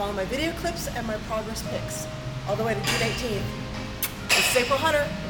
Follow my video clips and my progress pics. All the way to June 18th. This is April Hunter.